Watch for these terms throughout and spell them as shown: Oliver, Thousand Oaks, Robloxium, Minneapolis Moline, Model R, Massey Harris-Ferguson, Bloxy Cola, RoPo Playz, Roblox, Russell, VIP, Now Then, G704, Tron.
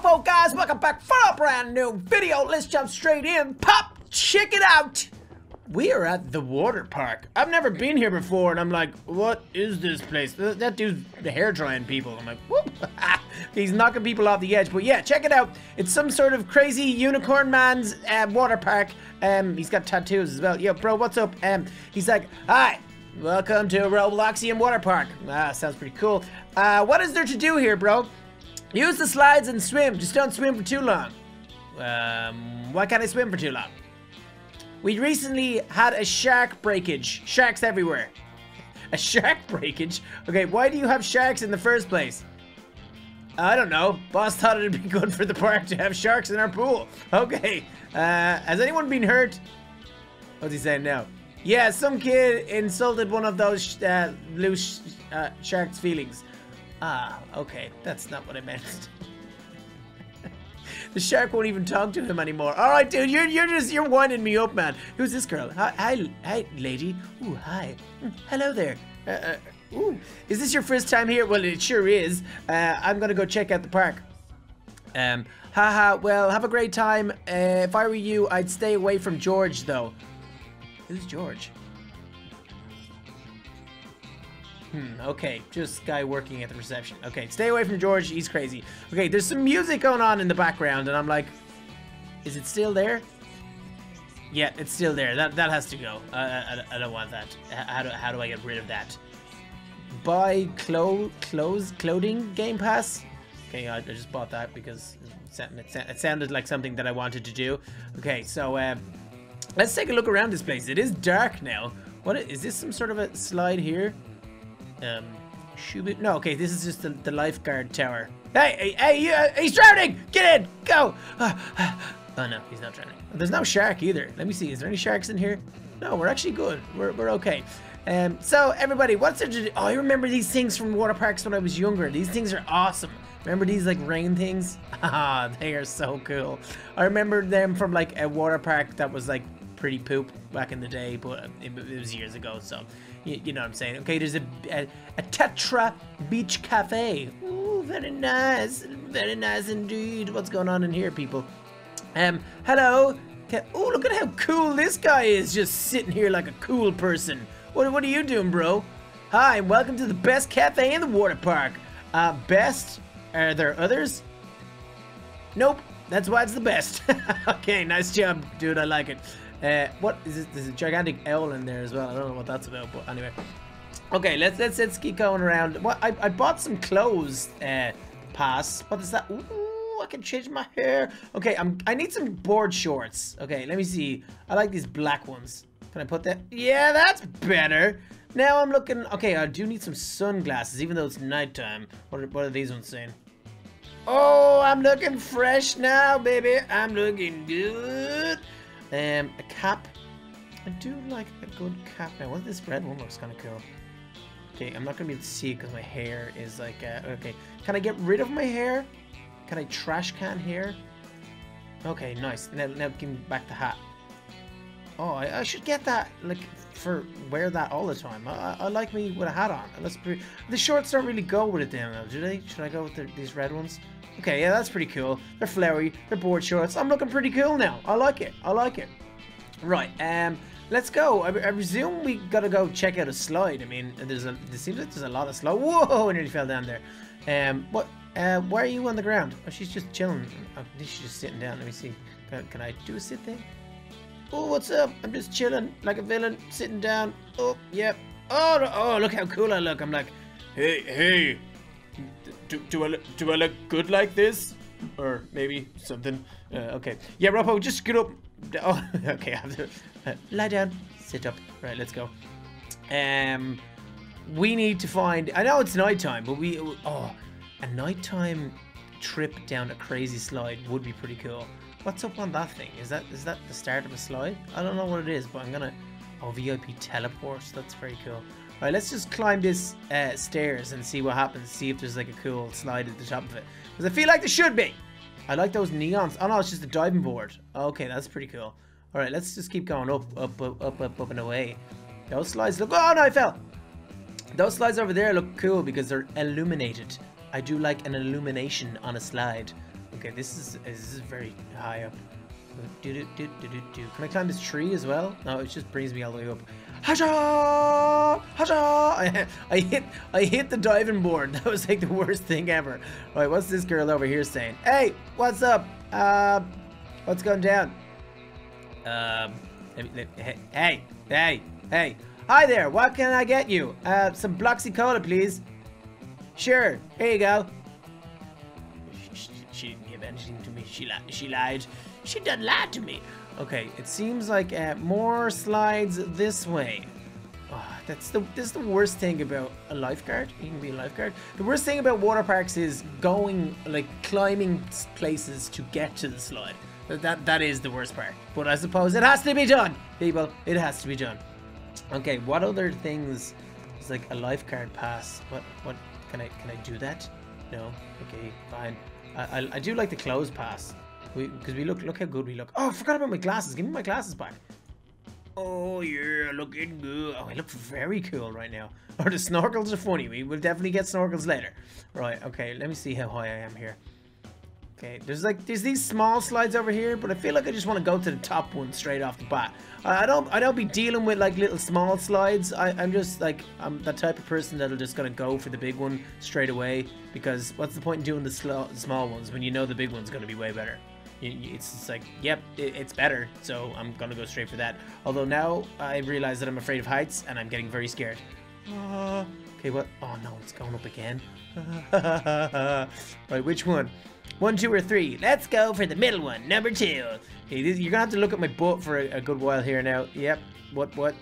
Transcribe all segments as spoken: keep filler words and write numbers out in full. Hello guys, welcome back for a brand new video. Let's jump straight in. Pop, check it out. We are at the water park. I've never been here before, and I'm like, what is this place? That dude's the hair drying people. I'm like, whoop. He's knocking people off the edge. But yeah, check it out. It's some sort of crazy unicorn man's uh, water park. Um, he's got tattoos as well. Yo, bro, what's up? Um, he's like, hi. Welcome to Robloxium water park. Ah, sounds pretty cool. Uh, what is there to do here, bro? Use the slides and swim. Just don't swim for too long. Um, why can't I swim for too long? We recently had a shark breakage. Sharks everywhere. A shark breakage? Okay, why do you have sharks in the first place? I don't know. Boss thought it'd be good for the park to have sharks in our pool. Okay. Uh, has anyone been hurt? What's he saying now? Yeah, some kid insulted one of those uh, loose uh, shark's feelings. Ah, okay, that's not what I meant. The shark won't even talk to him anymore. All right, dude, you're you're just you're winding me up, man. Who's this girl? Hi, hi, hi lady. Ooh, hi. Hello there. Uh, uh, ooh, is this your first time here? Well, it sure is. Uh, I'm gonna go check out the park. Um, haha. Well, have a great time. Uh, if I were you, I'd stay away from George, though. Who's George? Hmm, okay, just guy working at the reception. Okay, stay away from George, he's crazy. Okay, there's some music going on in the background, and I'm like, is it still there? Yeah, it's still there. That that has to go. Uh, I, I don't want that. How do, how do I get rid of that? Buy clo clothes, clothing game pass? Okay, I, I just bought that because it sounded like something that I wanted to do. Okay, so um, let's take a look around this place. It is dark now. What is this, some sort of a slide here? Um, shoot, no, okay, this is just the, the lifeguard tower. Hey, hey, hey, uh, he's drowning! Get in! Go! Oh no, he's not drowning. There's no shark either. Let me see, is there any sharks in here? No, we're actually good. We're, we're okay. Um, so everybody, what's there to do? Oh, I remember these things from water parks when I was younger. These things are awesome. Remember these like rain things? Ah, they are so cool. I remember them from like a water park that was like pretty poop back in the day, but it, it was years ago, so you, you know what I'm saying. Okay, there's a, a, a Tetra Beach Cafe. Ooh, very nice, very nice indeed. What's going on in here, people? Um, hello. Okay. Oh, look at how cool this guy is, just sitting here like a cool person. What, what are you doing, bro? Hi, and welcome to the best cafe in the water park. Uh, best? Are there others? Nope, that's why it's the best. Okay, nice job, dude, I like it. Uh, what is this? There's a gigantic owl in there as well. I don't know what that's about, but anyway. Okay, let's let's let's keep going around. What I, I bought some clothes. Uh, pass. What is that? Ooh, I can change my hair. Okay, I'm. I need some board shorts. Okay, let me see. I like these black ones. Can I put that? Yeah, that's better. Now I'm looking. Okay, I do need some sunglasses, even though it's nighttime. What are, what are these ones saying? Oh, I'm looking fresh now, baby. I'm looking good. Um, a cap. I do like a good cap now. What, this red one looks kind of cool. Okay, I'm not gonna be able to see because my hair is like, uh, okay. Can I get rid of my hair? Can I trash can hair? Okay, nice. Now, now give me back the hat. Oh, I, I should get that, like, for wear that all the time. I, I like me with a hat on. That's pretty. The shorts don't really go with it, then, though, do they? Should I go with the, these red ones? Okay, yeah, that's pretty cool. They're flowery, they're board shorts. I'm looking pretty cool now. I like it, I like it. Right, um, let's go. I, I presume we gotta go check out a slide. I mean, there's a, it seems like there's a lot of slides. Whoa, I nearly fell down there. Um, what, uh, why are you on the ground? Oh, she's just chilling. Oh, she's just sitting down, let me see. Can, can I do a sit thing? Oh, what's up? I'm just chilling, like a villain, sitting down. Oh, yep. Oh, oh, look how cool I look. I'm like, hey, hey. Do, do, I, do I look good like this? Or maybe something. Uh, okay. Yeah, Robbo, just get up. Oh, okay. I have to, uh, lie down. Sit up. Right, let's go. Um, we need to find... I know it's nighttime, but we... Oh, a nighttime trip down a crazy slide would be pretty cool. What's up on that thing? Is that is that the start of a slide? I don't know what it is, but I'm gonna... Oh, V I P teleport. That's very cool. Alright, let's just climb this uh, stairs and see what happens. See if there's like a cool slide at the top of it. Because I feel like there should be. I like those neons. Oh no, it's just a diving board. Okay, that's pretty cool. Alright, let's just keep going up, up, up, up, up, up and away. Those slides look... Oh no, I fell! Those slides over there look cool because they're illuminated. I do like an illumination on a slide. Okay, this is this is very high up. Do, do, do, do, do, do. Can I climb this tree as well? No, it just brings me all the way up. Hasha! Hasha! I hit I hit the diving board. That was like the worst thing ever. Alright, what's this girl over here saying? Hey, what's up? Uh, what's going down? Um, let me, let, hey, hey, hey. Hi there, what can I get you? Uh, some Bloxy Cola, please. Sure, here you go. She, she didn't give anything to me. She, li she lied. She done lied to me. Okay, it seems like uh, more slides this way. Oh, that's the that's the worst thing about a lifeguard. You can be a lifeguard. The worst thing about water parks is going like climbing places to get to the slide. That that, that is the worst part. But I suppose it has to be done, people. It has to be done. Okay, what other things? It's like a lifeguard pass. What what can I can I do that? No. Okay, fine. I I, I do like the clothes pass. Because we, we look, look how good we look. Oh, I forgot about my glasses. Give me my glasses back. Oh, yeah, looking good. Oh, I look very cool right now. Or oh, the snorkels are funny. We will definitely get snorkels later. Right, okay, let me see how high I am here. Okay, there's like, there's these small slides over here, but I feel like I just want to go to the top one straight off the bat. I don't, I don't be dealing with like little small slides. I, I'm just like, I'm the type of person that'll just gonna go for the big one straight away. Because what's the point in doing the slow, small ones when you know the big one's gonna be way better? It's just like, yep, it's better, so I'm gonna go straight for that. Although now I realize that I'm afraid of heights and I'm getting very scared. Uh, okay, what? Oh no, it's going up again. Right, which one? One, two, or three? Let's go for the middle one, number two. Okay, this, you're gonna have to look at my butt for a, a good while here now. Yep, what, what?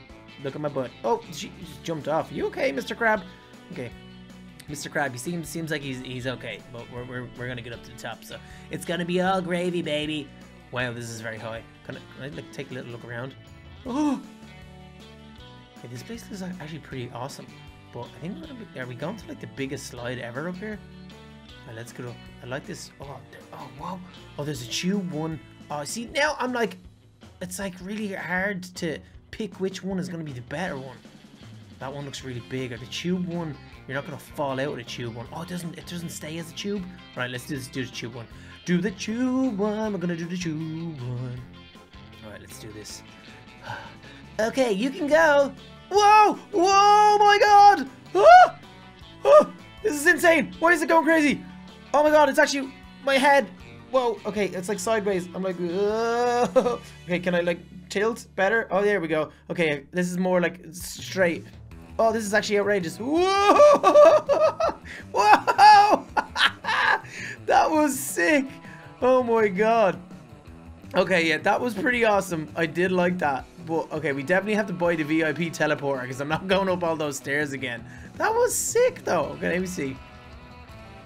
Look at my butt. Oh, she just jumped off. You okay, Mister Crab? Okay. Mister Crab, he seems seems like he's he's okay, but we're we're we're gonna get up to the top, so it's gonna be all gravy, baby. Wow, this is very high. Can I, can I like take a little look around? Oh, okay, this place is actually pretty awesome. But I think we're gonna be, are we going to like the biggest slide ever up here? Right, let's go up. I like this. Oh, there, oh, wow. Oh, there's a tube one. Oh, see now I'm like, it's like really hard to pick which one is gonna be the better one. That one looks really big. Or the tube one, you're not gonna fall out with a tube one. Oh, it doesn't it doesn't stay as a tube. All right, let's do this. Do the tube one. Do the tube one. We're gonna do the tube one. All right, let's do this. Okay, you can go. Whoa! Whoa! My God! Ah! Ah! This is insane. Why is it going crazy? Oh my God! It's actually my head. Whoa. Okay, it's like sideways. I'm like, whoa. Okay, can I like tilt better? Oh, there we go. Okay, this is more like straight. Oh, this is actually outrageous. Whoa! Whoa! That was sick. Oh my God. Okay, yeah, that was pretty awesome. I did like that. But, okay, we definitely have to buy the V I P teleporter because I'm not going up all those stairs again. That was sick, though. Okay, let me see.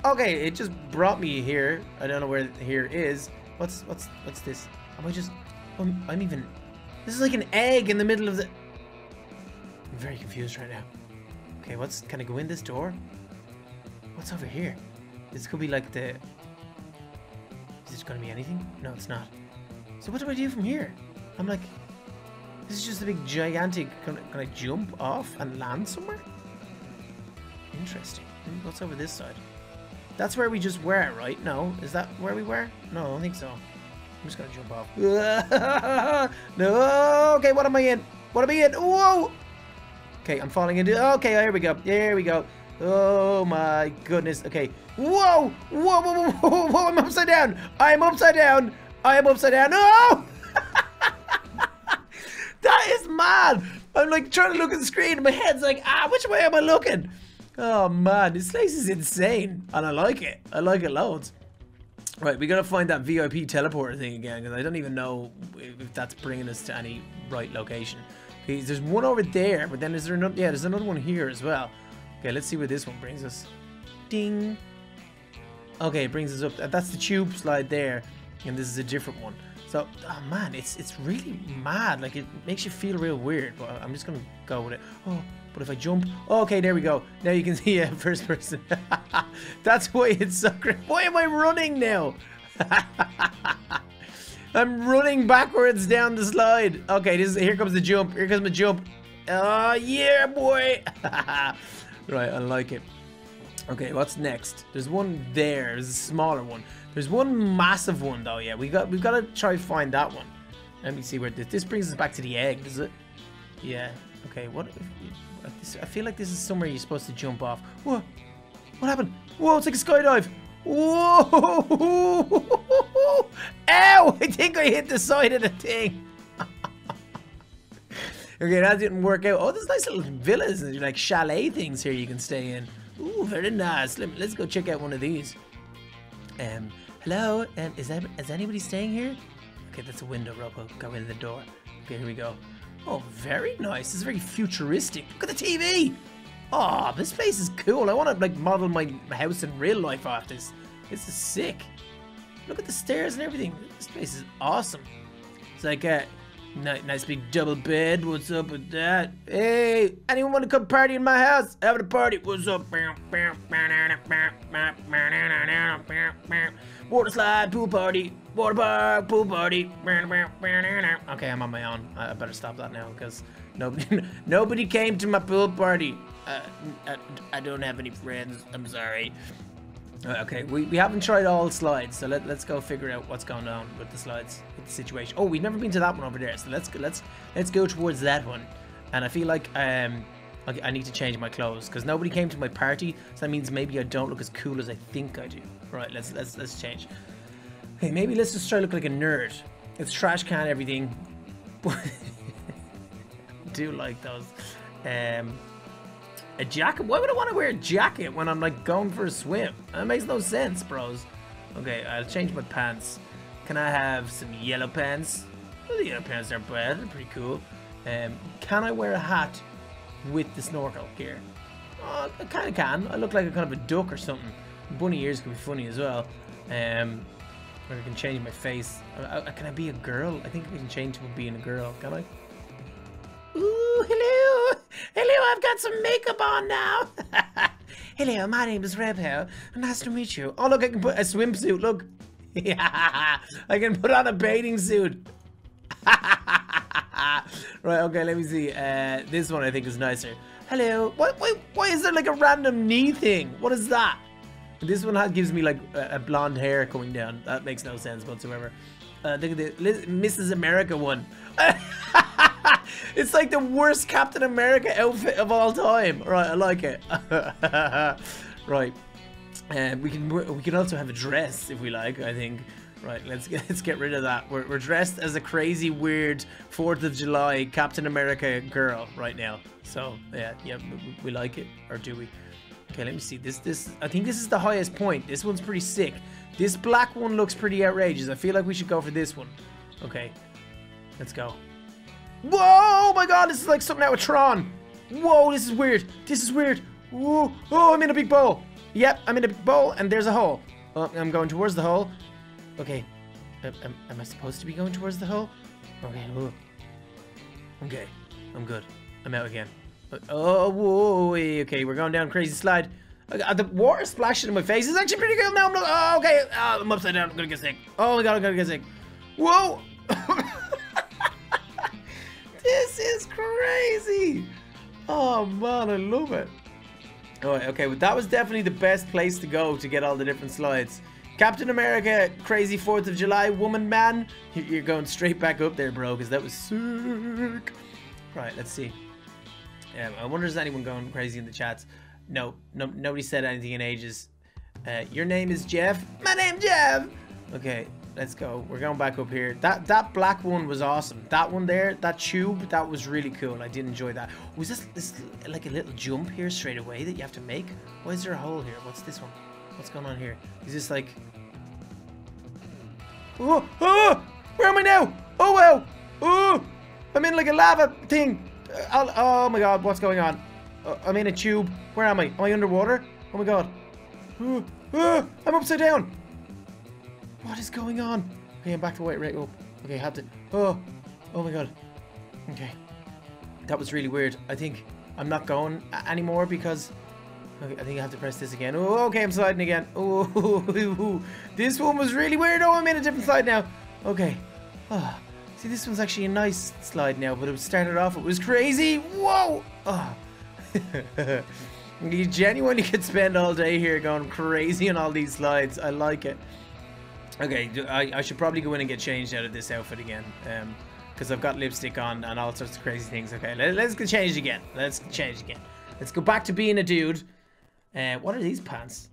Okay, it just brought me here. I don't know where here is. What's, what's, what's this? Am I just... I'm, I'm even... This is like an egg in the middle of the... I'm very confused right now. Okay, what's... Can I go in this door? What's over here? This could be like the... Is this gonna be anything? No, it's not. So what do I do from here? I'm like... This is just a big gigantic... Can, can I jump off and land somewhere? Interesting. What's over this side? That's where we just were, right? No. Is that where we were? No, I don't think so. I'm just gonna jump off. No! Okay, what am I in? What am I in? Whoa! Okay, I'm falling into... Okay, here we go. Here we go. Oh, my goodness. Okay. Whoa! Whoa, whoa, whoa, whoa, whoa. I'm upside down. I'm upside down. I'm upside down. No! That is mad. I'm, like, trying to look at the screen, and my head's like, ah, which way am I looking? Oh, man. This place is insane, and I like it. I like it loads. Right, we gotta find that V I P teleporter thing again, because I don't even know if that's bringing us to any right location. There's one over there, but then is there another? Yeah, there's another one here as well. Okay, let's see where this one brings us. Ding. Okay, it brings us up. That's the tube slide there, and this is a different one. So, oh man, it's it's really mad. Like, it makes you feel real weird, but I'm just gonna go with it. Oh, but if I jump... Oh, okay, there we go. Now you can see, yeah, first person. That's why it's so great. Why am I running now? I'm running backwards down the slide. Okay, this is, here comes the jump. Here comes the jump. Oh, yeah, boy. Right, I like it. Okay, what's next? There's one there. There's a smaller one. There's one massive one though. Yeah, we got we've got to try find that one. Let me see where this. This brings us back to the egg, does it? Yeah. Okay. What? I feel like this is somewhere you're supposed to jump off. What? What happened? Whoa! It's like a skydive. Whoa! Ow! I think I hit the side of the thing. Okay, that didn't work out. Oh, there's nice little villas and like chalet things here you can stay in. Ooh, very nice. Let me, let's go check out one of these. Um, hello. And um, is that is anybody staying here? Okay, that's a window, Robo. Go in the door. Okay, here we go. Oh, very nice. It's very futuristic. Look at the T V. Oh, this place is cool. I want to like model my house in real life off this. This is sick. Look at the stairs and everything. This place is awesome. It's like a nice big double bed. What's up with that? Hey, anyone want to come party in my house? Having a party. What's up? Water slide, pool party. Water park, pool party. Okay, I'm on my own. I better stop that now because nobody, nobody came to my pool party. Uh, I, I don't have any friends. I'm sorry. Okay, we, we haven't tried all slides, so let, let's go figure out what's going on with the slides, with the situation. Oh, we've never been to that one over there, so let's let's let's go towards that one. And I feel like um I, I need to change my clothes because nobody came to my party, so that means maybe I don't look as cool as I think I do. Right, let's let's let's change. Okay, maybe let's just try to look like a nerd. It's trash can everything. I do like those. Um. A jacket? Why would I want to wear a jacket when I'm like going for a swim? That makes no sense, bros. Okay, I'll change my pants. Can I have some yellow pants? Well, the yellow pants are bad. They're pretty cool. Um, can I wear a hat with the snorkel here? Oh, I kind of can. I look like a kind of a duck or something. Bunny ears could be funny as well. Um, or I can change my face. I, I, can I be a girl? I think I can change to being a girl. Can I? Ooh, hello. Hello, I've got some makeup on now. Hello, my name is Rebel. Nice to meet you. Oh, look, I can put a swimsuit, look. I can put on a bathing suit. Right, okay, let me see. Uh, this one I think is nicer. Hello. Why, why, why is there like a random knee thing? What is that? This one gives me like a, a blonde hair going down. That makes no sense whatsoever. Uh, look at the Missus America one. It's like the worst Captain America outfit of all time. Right, I like it. Right, and uh, we can we can also have a dress if we like. I think. Right, let's get let's get rid of that. We're we're dressed as a crazy, weird Fourth of July Captain America girl right now. So yeah, yeah, we, we like it, or do we? Okay, let me see. This this I think this is the highest point. This one's pretty sick. This black one looks pretty outrageous. I feel like we should go for this one. Okay, let's go. Whoa, oh my god, this is like something out of Tron. Whoa, this is weird. This is weird. Whoa, oh, I'm in a big bowl. Yep, I'm in a big bowl, and there's a hole. Oh, I'm going towards the hole. Okay, am, am, am I supposed to be going towards the hole? Okay, oh. Okay, I'm good. I'm out again. Oh, whoa, okay, we're going down crazy slide. Okay, the water splashing in my face is actually pretty cool now. I'm not, oh, okay, oh, I'm upside down. I'm gonna get sick. Oh my god, I'm gonna get sick. Whoa. This is crazy! Oh man, I love it. Alright, okay, well, that was definitely the best place to go to get all the different slides. Captain America, crazy fourth of July, woman, man. You're going straight back up there, bro, because that was sick. Right, let's see. Um, I wonder, is anyone going crazy in the chats? No, no nobody said anything in ages. Uh, your name is Jeff? My name's Jeff! Okay. Let's go. We're going back up here. That that black one was awesome. That one there, that tube, that was really cool. I did enjoy that. Was this, this like a little jump here straight away that you have to make? Why is there a hole here? What's this one? What's going on here? Is this like... Oh! Oh! Where am I now? Oh, wow! Oh! I'm in like a lava thing. I'll, oh my god, what's going on? I'm in a tube. Where am I? Am I underwater? Oh my god. Oh! Oh! I'm upside down. What is going on? Okay, I'm back to white right up. Okay, I had to. Oh, oh my god. Okay, that was really weird. I think I'm not going anymore because okay, I think I have to press this again. Oh, okay, I'm sliding again. Oh, this one was really weird. Oh, I'm in a different slide now. Okay. Oh, see, this one's actually a nice slide now, but it started off. It was crazy. Whoa. Oh. You genuinely could spend all day here going crazy on all these slides. I like it. Okay, I, I should probably go in and get changed out of this outfit again. Um, because I've got lipstick on and all sorts of crazy things. Okay, let, let's get changed again. Let's get changed again. Let's go back to being a dude. Uh, what are these pants?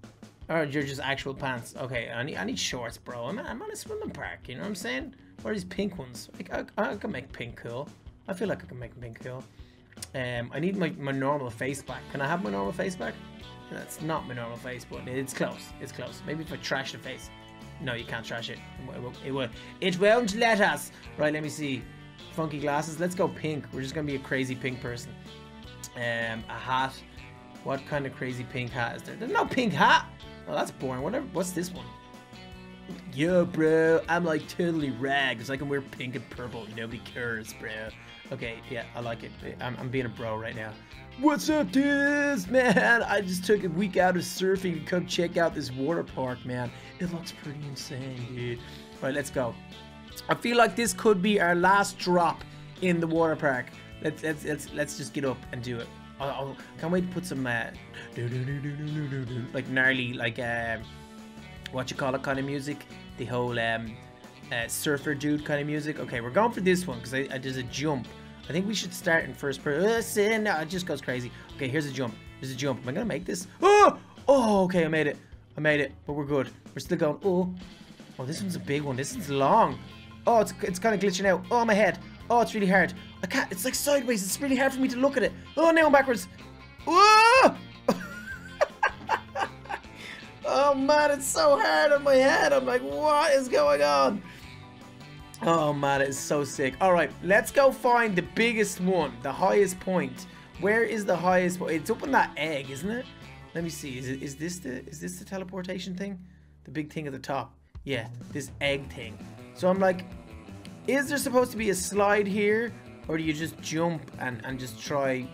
Oh, you're just actual pants. Okay, I need, I need shorts, bro. I'm, I'm on a swimming park, you know what I'm saying? What are these pink ones? Like, I, I can make pink cool. I feel like I can make pink cool. Um, I need my, my normal face back. Can I have my normal face back? That's not my normal face, but it's close. It's close. Maybe if I trash the face. No, you can't trash it. It won't. It won't, it won't let us. Right, let me see. Funky glasses. Let's go pink. We're just going to be a crazy pink person. Um, a hat. What kind of crazy pink hat is there? There's no pink hat. Oh, that's boring. Whatever. What's this one? Yo, bro, I'm like totally rags. I can wear pink and purple. Nobody cares, bro. Okay, yeah, I like it. I'm, I'm being a bro right now. What's up, dudes? Man, I just took a week out of surfing to come check out this water park, man. It looks pretty insane, dude. All right, let's go. I feel like this could be our last drop in the water park. Let's let's let's let's just get up and do it. Oh, can't wait to put some uh, like gnarly, like um, what you call it kind of music, the whole um, uh, surfer dude kind of music. Okay, we're going for this one because I, I there's a jump. I think we should start in first person. No, it just goes crazy. Okay, here's a jump. Here's a jump. Am I gonna make this? Oh, oh, okay, I made it. I made it, but we're good. We're still going. Oh, oh, this one's a big one. This is long. Oh, it's it's kind of glitching out. Oh, my head. Oh, it's really hard. I can't. It's like sideways. It's really hard for me to look at it. Oh, now I'm backwards. Oh! Oh, man, it's so hard on my head. I'm like, what is going on? Oh, man, it's so sick. All right, let's go find the biggest one, the highest point. Where is the highest point? It's up on that egg, isn't it? Let me see. Is, it, is, this the, is this the teleportation thing? The big thing at the top. Yeah, this egg thing. So I'm like... Is there supposed to be a slide here? Or do you just jump and, and just try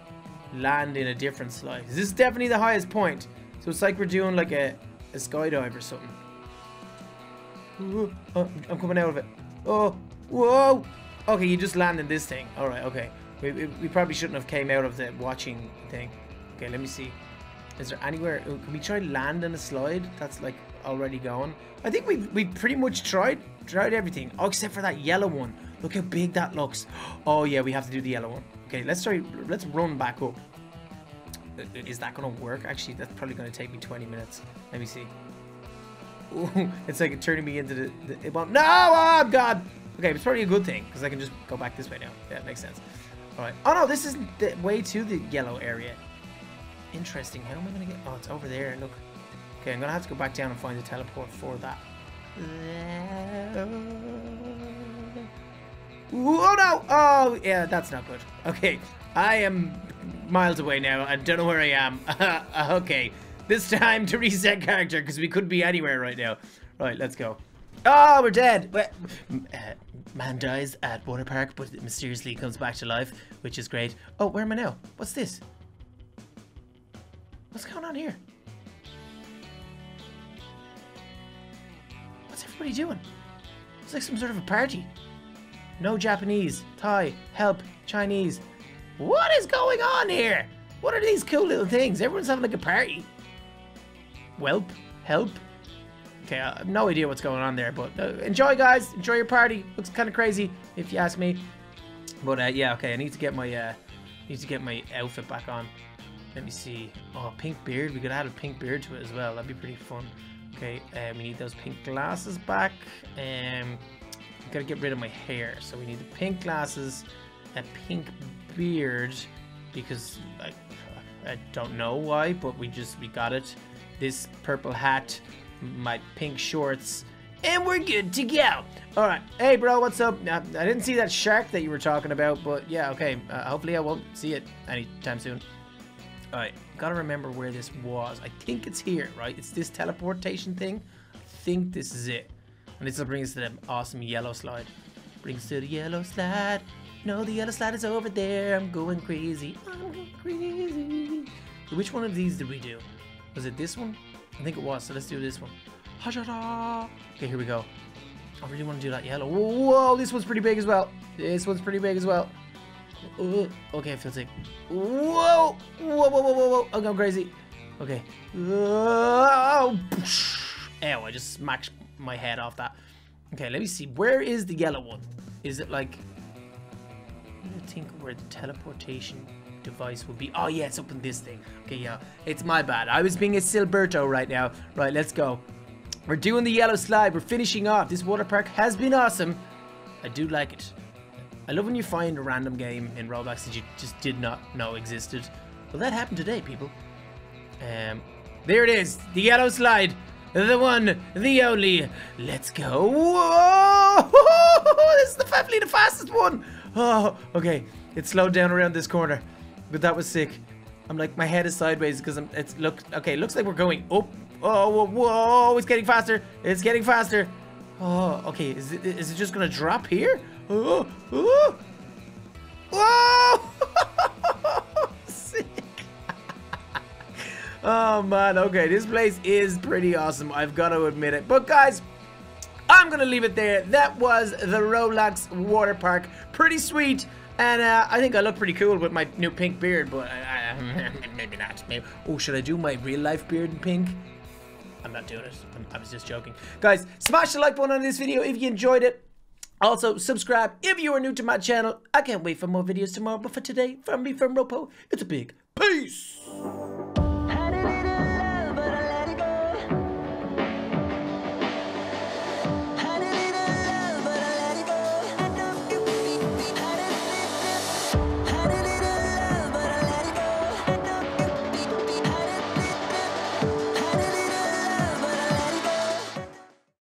land in a different slide? This is definitely the highest point. So it's like we're doing like a, a skydive or something. Ooh, oh, I'm coming out of it. Oh, whoa. Okay, you just landed this thing. All right, okay. We, we, we probably shouldn't have came out of the watching thing. Okay, let me see. Is there anywhere? Ooh, can we try land in a slide? That's like already gone. I think we've, we've pretty much tried. Tried everything. Oh, except for that yellow one. Look how big that looks. Oh yeah, we have to do the yellow one. Okay, let's try. Let's run back up. Is that gonna work? Actually, that's probably gonna take me twenty minutes. Let me see. Ooh, it's like it turning me into the. the it won't. No, oh God. Okay, it's probably a good thing because I can just go back this way now. Yeah, it makes sense. All right. Oh no, this isn't the way to the yellow area. Interesting. How am I gonna get? Oh, it's over there. Look. Okay, I'm gonna have to go back down and find the teleport for that. Oh no! Oh yeah, that's not good. Okay, I am miles away now. I don't know where I am. Okay, this time to reset character because we could be anywhere right now. Right, let's go. Oh, we're dead. Uh, man dies at water park, but mysteriously comes back to life, which is great. Oh, where am I now? What's this? What's going on here? What's everybody doing? It's like some sort of a party. No Japanese, Thai, help, Chinese. What is going on here? What are these cool little things? Everyone's having like a party. Welp, help. Okay, I have no idea what's going on there, but uh, enjoy, guys. Enjoy your party. Looks kind of crazy, if you ask me. But uh, yeah, okay. I need to get my uh, need to get my outfit back on. Let me see. Oh, pink beard. We could add a pink beard to it as well. That'd be pretty fun. Okay, uh, we need those pink glasses back. Um, I've got to get rid of my hair. So we need the pink glasses, a pink beard, because I, I don't know why, but we just, we got it. This purple hat, my pink shorts, and we're good to go. All right. Hey, bro, what's up? I, I didn't see that shark that you were talking about, but yeah, okay. Uh, hopefully I won't see it anytime soon. All right, gotta remember where this was. I think it's here, right? It's this teleportation thing. I think this is it. And this will bring us to the awesome yellow slide. Brings to the yellow slide. No, the yellow slide is over there. I'm going crazy. I'm going crazy. So which one of these did we do? Was it this one? I think it was, so let's do this one. Ha-da-da. Okay, here we go. I really want to do that yellow. Whoa, whoa, this one's pretty big as well. This one's pretty big as well. Ooh, okay, I feel sick. Whoa! Whoa, whoa, whoa, whoa, whoa. I'm going crazy. Okay. Oh, ow, I just smacked my head off that. Okay, let me see. Where is the yellow one? Is it like... I don't think where the teleportation device would be. Oh, yeah, it's up in this thing. Okay, yeah. It's my bad. I was being a Silberto right now. Right, let's go. We're doing the yellow slide. We're finishing off. This water park has been awesome. I do like it. I love when you find a random game in Roblox that you just did not know existed. Well, that happened today, people. Um, there it is. The yellow slide. The one, the only. Let's go. Whoa! This is the family, the fastest one. Oh, okay. It slowed down around this corner. But that was sick. I'm like, my head is sideways because I'm, it's, look, okay, looks like we're going up. Oh, whoa, whoa, it's getting faster. It's getting faster. Oh, okay. Is it, is it just going to drop here? Oh, oh. Whoa! Sick. Oh, man. Okay, this place is pretty awesome. I've got to admit it. But, guys, I'm going to leave it there. That was the Roblox water park. Pretty sweet. And uh, I think I look pretty cool with my new pink beard, but uh, maybe not. Maybe. Oh, should I do my real-life beard in pink? I'm not doing it. I'm, I was just joking. Guys, smash the like button on this video if you enjoyed it. Also, subscribe if you are new to my channel. I can't wait for more videos tomorrow, but for today, from me, from Ropo, it's a big peace!